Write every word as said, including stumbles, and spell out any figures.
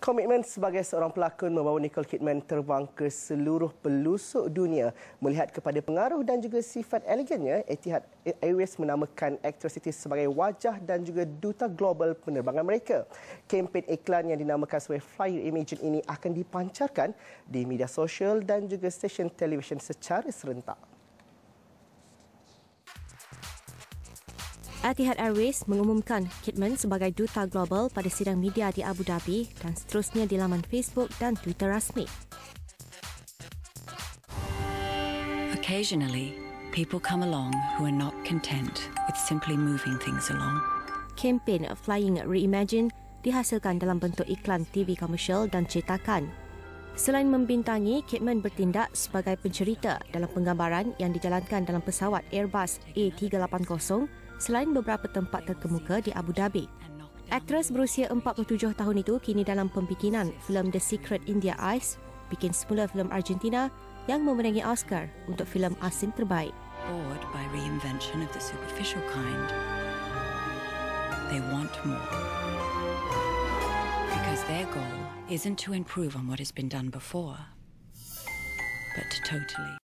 Komitmen sebagai seorang pelakon membawa Nicole Kidman terbang ke seluruh pelosok dunia. Melihat kepada pengaruh dan juga sifat elegannya, Etihad Airways menamakan aktris itu sebagai wajah dan juga duta global penerbangan mereka. Kempen iklan yang dinamakan sebagai Flying Reimagined ini akan dipancarkan di media sosial dan juga stesen televisyen secara serentak. Etihad Airways mengumumkan Kidman sebagai duta global pada sidang media di Abu Dhabi dan seterusnya di laman Facebook dan Twitter rasmi. Occasionally, people come along who are not content with simply moving things along. Kempen Flying Reimagined dihasilkan dalam bentuk iklan T V komersial dan cetakan. Selain membintangi, Kidman bertindak sebagai pencerita dalam penggambaran yang dijalankan dalam pesawat Airbus A three eighty. Selain beberapa tempat terkemuka di Abu Dhabi. Aktris berusia empat puluh tujuh tahun itu kini dalam pembikinan filem The Secret India Eyes, bikin semula filem Argentina yang memenangi Oscar untuk filem asing terbaik. Bored by reinvention of the superficial kind, they want more. Because their goal isn't to improve on what has been done before, but to totally